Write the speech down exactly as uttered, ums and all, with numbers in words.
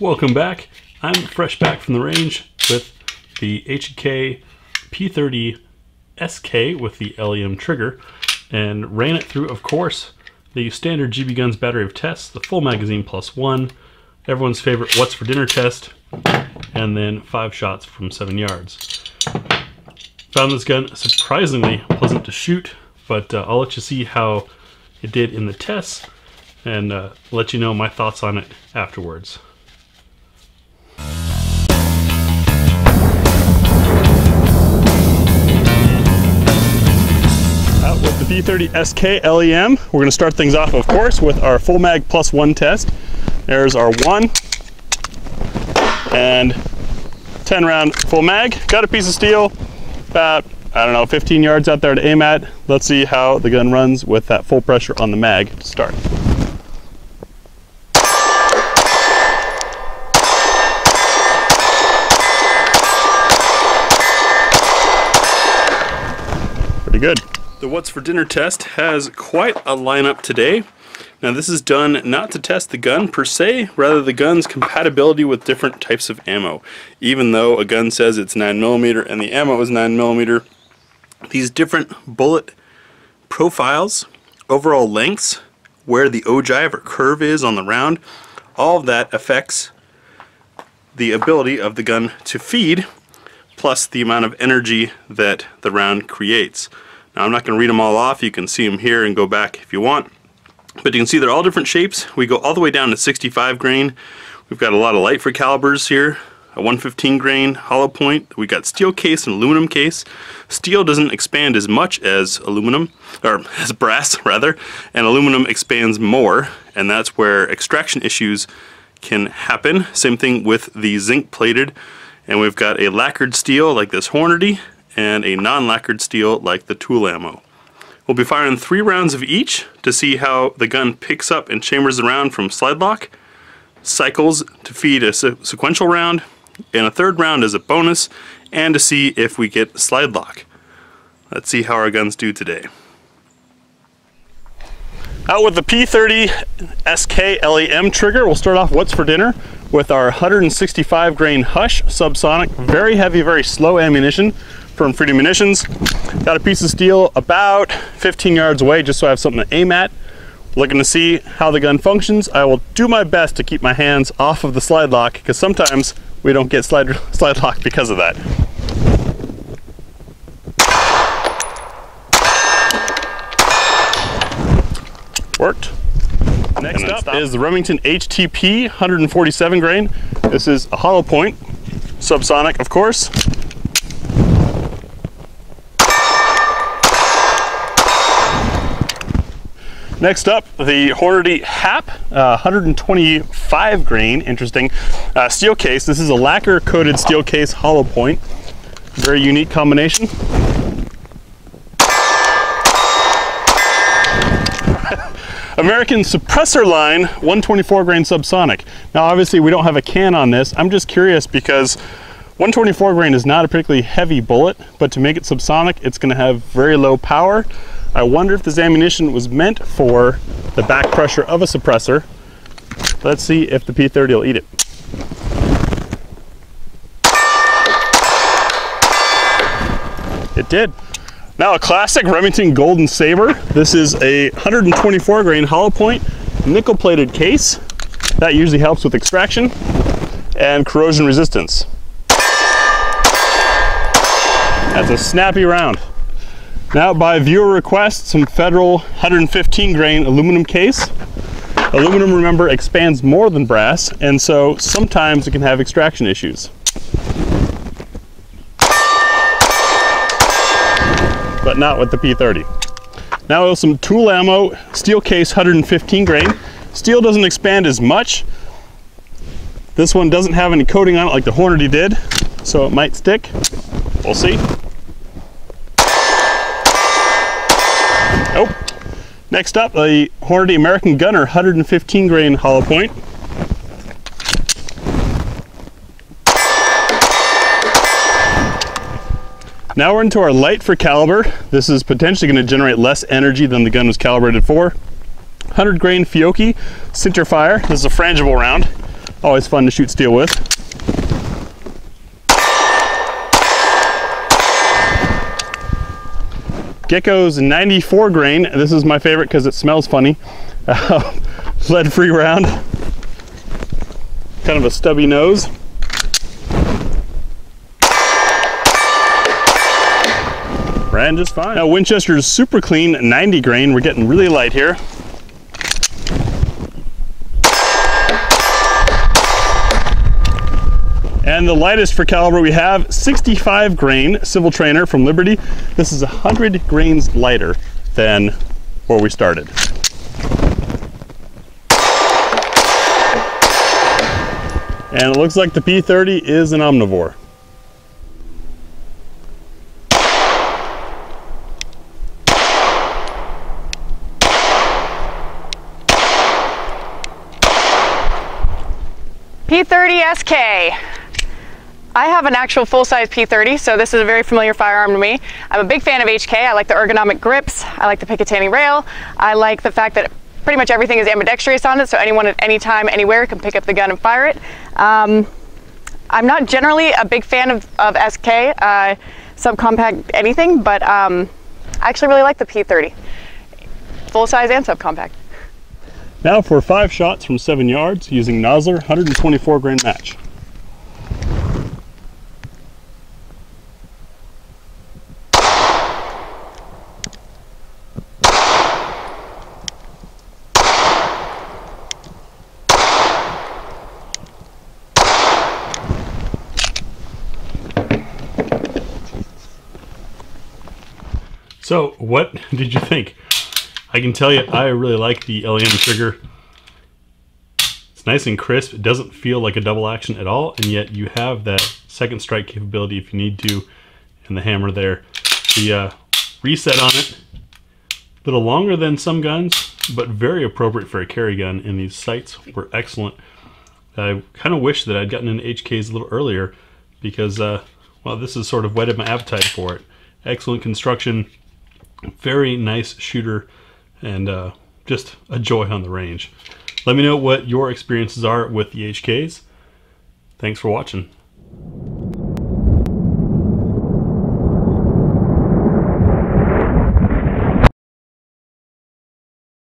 Welcome back. I'm fresh back from the range with the H K P thirty S K with the L E M trigger, and ran it through, of course, the standard G B Guns battery of tests, the full magazine plus one, everyone's favorite what's for dinner test, and then five shots from seven yards. Found this gun surprisingly pleasant to shoot, but uh, I'll let you see how it did in the tests and uh, let you know my thoughts on it afterwards. Out with the P thirty S K L E M, we're going to start things off, of course, with our full mag plus one test. There's our one and ten round full mag. Got a piece of steel about, I don't know, fifteen yards out there to aim at. Let's see how the gun runs with that full pressure on the mag to start. Good. The What's for Dinner test has quite a lineup today. Now this is done not to test the gun per se, rather the gun's compatibility with different types of ammo. Even though a gun says it's nine millimeter and the ammo is nine millimeter, these different bullet profiles, overall lengths, where the ogive or curve is on the round, all of that affects the ability of the gun to feed, plus the amount of energy that the round creates. Now I'm not going to read them all off, you can see them here and go back if you want. But you can see they're all different shapes. We go all the way down to sixty-five grain. We've got a lot of Lightford calibers here, a one fifteen grain hollow point. We got steel case and aluminum case. Steel doesn't expand as much as aluminum, or as brass rather, and aluminum expands more, and that's where extraction issues can happen. Same thing with the zinc plated. And we've got a lacquered steel like this Hornady and a non-lacquered steel like the Tool Ammo. We'll be firing three rounds of each to see how the gun picks up and chambers the round from slide lock, cycles to feed a sequential round, and a third round as a bonus, and to see if we get slide lock. Let's see how our guns do today. Out with the P thirty S K L E M trigger, we'll start off What's for Dinner with our one sixty-five grain Hush subsonic, very heavy, very slow ammunition from Freedom Munitions. Got a piece of steel about fifteen yards away just so I have something to aim at. Looking to see how the gun functions. I will do my best to keep my hands off of the slide lock because sometimes we don't get slide, slide lock because of that. Worked. Next up stop. is the Remington H T P one forty-seven grain. This is a hollow point, subsonic of course. Next up, the Hornady H A P, uh, one twenty-five grain, interesting, uh, steel case. This is a lacquer coated steel case hollow point. Very unique combination. American Suppressor Line one twenty-four grain subsonic. Now obviously we don't have a can on this. I'm just curious because one twenty-four grain is not a particularly heavy bullet, but to make it subsonic it's going to have very low power. I wonder if this ammunition was meant for the back pressure of a suppressor. Let's see if the P thirty will eat it. It did. Now a classic Remington Golden Saber. This is a one twenty-four grain hollow point, nickel plated case. That usually helps with extraction and corrosion resistance. That's a snappy round. Now by viewer request, some Federal one fifteen grain aluminum case. Aluminum, remember, expands more than brass, and so sometimes it can have extraction issues. But not with the P thirty. Now some Tool Ammo, steel case one fifteen grain. Steel doesn't expand as much. This one doesn't have any coating on it like the Hornady did, so it might stick. We'll see. Nope. Next up, the Hornady American Gunner one fifteen grain hollow point. Now we're into our light for caliber. This is potentially going to generate less energy than the gun was calibrated for. one hundred grain Fiocchi center fire. This is a frangible round. Always fun to shoot steel with. Gecko's ninety-four grain. This is my favorite because it smells funny. Uh, lead-free round. Kind of a stubby nose. Ran just fine. Now Winchester's super clean ninety grain. We're getting really light here. And the lightest for caliber we have, sixty-five grain Civil Trainer from Liberty. This is one hundred grains lighter than where we started. And it looks like the P thirty is an omnivore. P thirty S K. I have an actual full-size P thirty, so this is a very familiar firearm to me. I'm a big fan of H K. I like the ergonomic grips. I like the Picatinny rail. I like the fact that pretty much everything is ambidextrous on it, so anyone at any time, anywhere can pick up the gun and fire it. Um, I'm not generally a big fan of, of S K, uh, subcompact anything, but um, I actually really like the P thirty, full-size and subcompact. Now for five shots from seven yards using Nosler one hundred twenty-four grain match. So what did you think? I can tell you I really like the L E M trigger. It's nice and crisp. It doesn't feel like a double action at all, and yet you have that second strike capability if you need to, and the hammer there. The uh, reset on it, a little longer than some guns, but very appropriate for a carry gun, and these sights were excellent. I kind of wish that I'd gotten into H Ks a little earlier because, uh, well, this has sort of whetted my appetite for it. Excellent construction. Very nice shooter, and uh, just a joy on the range. Let me know what your experiences are with the H Ks. Thanks for watching.